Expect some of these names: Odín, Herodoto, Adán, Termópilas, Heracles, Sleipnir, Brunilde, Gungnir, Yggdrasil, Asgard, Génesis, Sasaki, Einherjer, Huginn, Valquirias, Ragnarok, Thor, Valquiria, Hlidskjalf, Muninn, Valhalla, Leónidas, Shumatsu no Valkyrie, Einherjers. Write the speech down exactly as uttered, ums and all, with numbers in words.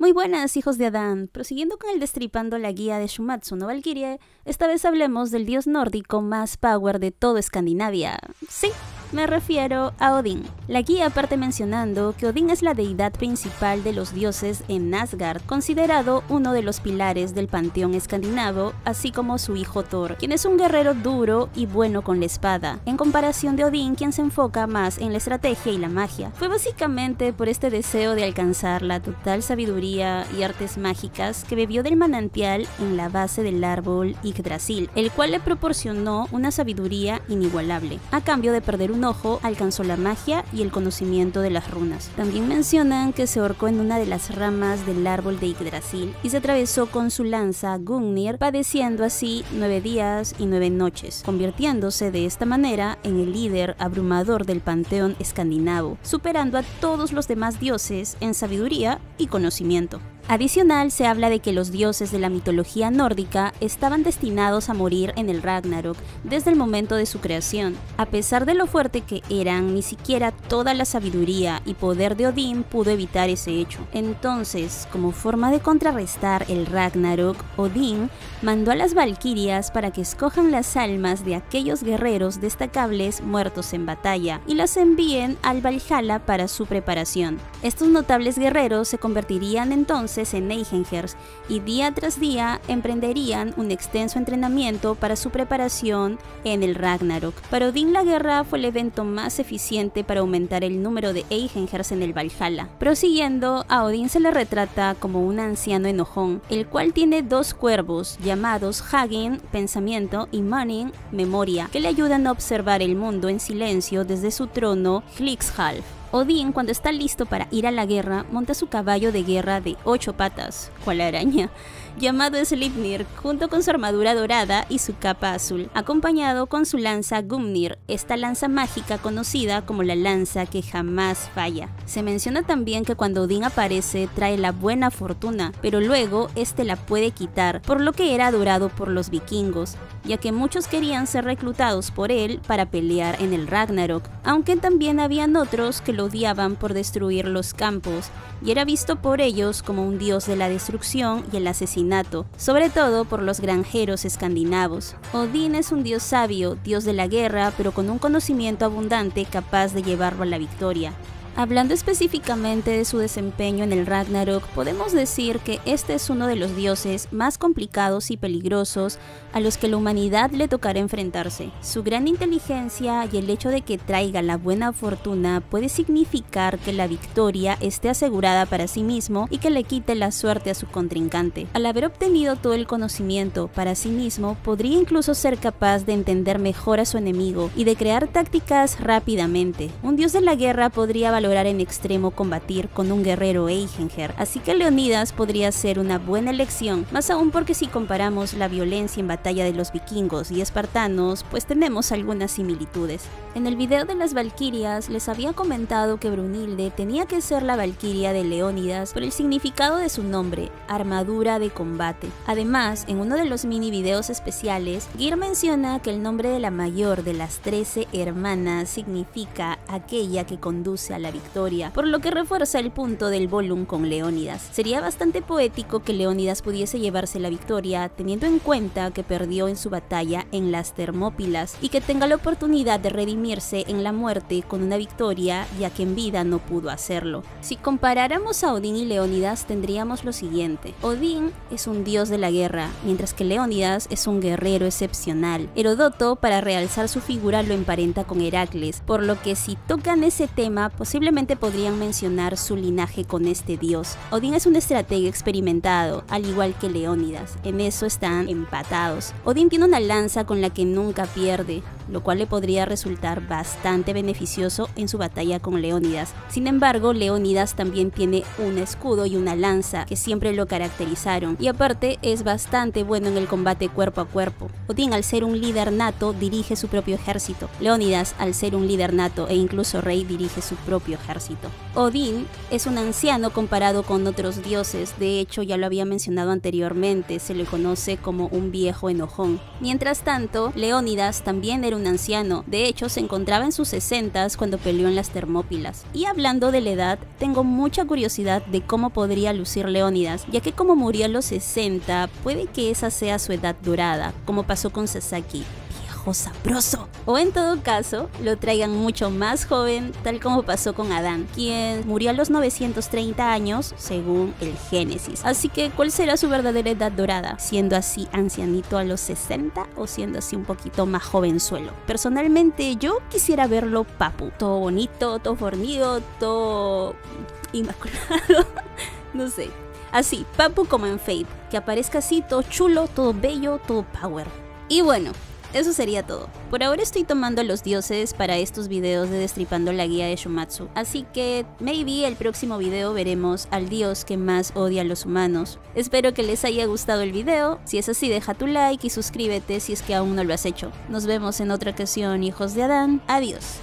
Muy buenas, hijos de Adán. Prosiguiendo con el Destripando la guía de Shumatsu no Valkyrie, esta vez hablemos del dios nórdico más power de todo Escandinavia. Sí, me refiero a Odín. La guía parte mencionando que Odín es la deidad principal de los dioses en Asgard, considerado uno de los pilares del panteón escandinavo, así como su hijo Thor, quien es un guerrero duro y bueno con la espada, en comparación de Odín, quien se enfoca más en la estrategia y la magia. Fue básicamente por este deseo de alcanzar la total sabiduría y artes mágicas que bebió del manantial en la base del árbol Yggdrasil, el cual le proporcionó una sabiduría inigualable. A cambio de perder un ojo, alcanzó la magia y el conocimiento de las runas. También mencionan que se ahorcó en una de las ramas del árbol de Yggdrasil y se atravesó con su lanza Gungnir, padeciendo así nueve días y nueve noches, convirtiéndose de esta manera en el líder abrumador del panteón escandinavo, superando a todos los demás dioses en sabiduría y conocimiento. Adicional, se habla de que los dioses de la mitología nórdica estaban destinados a morir en el Ragnarok desde el momento de su creación. A pesar de lo fuerte que eran, ni siquiera toda la sabiduría y poder de Odín pudo evitar ese hecho. Entonces, como forma de contrarrestar el Ragnarok, Odín mandó a las Valquirias para que escojan las almas de aquellos guerreros destacables muertos en batalla y las envíen al Valhalla para su preparación. Estos notables guerreros se convertirían entonces en Einherjers y día tras día emprenderían un extenso entrenamiento para su preparación en el Ragnarok. Para Odín, la guerra fue el evento más eficiente para aumentar el número de Einherjers en el Valhalla. Prosiguiendo, a Odín se le retrata como un anciano enojón, el cual tiene dos cuervos llamados Huginn, pensamiento, y Muninn, memoria, que le ayudan a observar el mundo en silencio desde su trono Hlidskjalf. Odín, cuando está listo para ir a la guerra, monta su caballo de guerra de ocho patas, cual araña, llamado Sleipnir, junto con su armadura dorada y su capa azul, acompañado con su lanza Gungnir, esta lanza mágica conocida como la lanza que jamás falla. Se menciona también que cuando Odín aparece trae la buena fortuna, pero luego este la puede quitar, por lo que era adorado por los vikingos, ya que muchos querían ser reclutados por él para pelear en el Ragnarok, aunque también habían otros que lo odiaban por destruir los campos, y era visto por ellos como un dios de la destrucción y el asesinato, sobre todo por los granjeros escandinavos. Odín es un dios sabio, dios de la guerra, pero con un conocimiento abundante capaz de llevarlo a la victoria. Hablando específicamente de su desempeño en el Ragnarok, podemos decir que este es uno de los dioses más complicados y peligrosos a los que la humanidad le tocará enfrentarse. Su gran inteligencia y el hecho de que traiga la buena fortuna puede significar que la victoria esté asegurada para sí mismo y que le quite la suerte a su contrincante. Al haber obtenido todo el conocimiento para sí mismo, podría incluso ser capaz de entender mejor a su enemigo y de crear tácticas rápidamente. Un dios de la guerra podría valorar en extremo combatir con un guerrero Einherjer, así que Leónidas podría ser una buena elección, más aún porque si comparamos la violencia en batalla de los vikingos y espartanos, pues tenemos algunas similitudes. En el video de las Valquirias les había comentado que Brunilde tenía que ser la Valquiria de Leónidas por el significado de su nombre, armadura de combate. Además, en uno de los mini videos especiales, Gear menciona que el nombre de la mayor de las trece hermanas significa aquella que conduce a la victoria, por lo que refuerza el punto del Volum con Leónidas. Sería bastante poético que Leónidas pudiese llevarse la victoria teniendo en cuenta que perdió en su batalla en las Termópilas y que tenga la oportunidad de redimirse en la muerte con una victoria, ya que en vida no pudo hacerlo. Si comparáramos a Odín y Leónidas, tendríamos lo siguiente: Odín es un dios de la guerra, mientras que Leónidas es un guerrero excepcional. Herodoto, para realzar su figura, lo emparenta con Heracles, por lo que si tocan ese tema, pues posiblemente podrían mencionar su linaje con este dios. Odín es un estratega experimentado, al igual que Leónidas, en eso están empatados. Odín tiene una lanza con la que nunca pierde, lo cual le podría resultar bastante beneficioso en su batalla con Leónidas. Sin embargo, Leónidas también tiene un escudo y una lanza que siempre lo caracterizaron, y aparte es bastante bueno en el combate cuerpo a cuerpo. Odín, al ser un líder nato, dirige su propio ejército. Leónidas, al ser un líder nato e incluso rey, dirige su propio ejército. Odín es un anciano comparado con otros dioses, de hecho ya lo había mencionado anteriormente, se le conoce como un viejo enojón. Mientras tanto, Leónidas también era un un anciano, de hecho se encontraba en sus sesentas cuando peleó en las Termópilas. Y hablando de la edad, tengo mucha curiosidad de cómo podría lucir Leónidas, ya que como murió a los sesenta, puede que esa sea su edad dorada, como pasó con Sasaki. ¡Viejo sabroso! O en todo caso, lo traigan mucho más joven, tal como pasó con Adán, quien murió a los novecientos treinta años según el Génesis. Así que, ¿cuál será su verdadera edad dorada? ¿Siendo así ancianito a los sesenta o siendo así un poquito más jovenzuelo? Personalmente, yo quisiera verlo papu, todo bonito, todo fornido, todo inmaculado, no sé. Así, papu como en Fate, que aparezca así, todo chulo, todo bello, todo power. Y bueno, eso sería todo. Por ahora estoy tomando a los dioses para estos videos de Destripando la guía de Shumatsu, así que maybe el próximo video veremos al dios que más odia a los humanos. Espero que les haya gustado el video, si es así deja tu like y suscríbete si es que aún no lo has hecho. Nos vemos en otra ocasión, hijos de Adán, adiós.